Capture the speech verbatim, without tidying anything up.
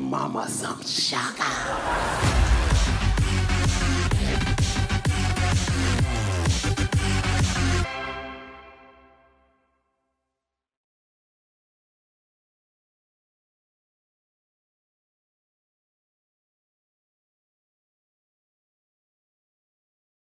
Mama some shaka.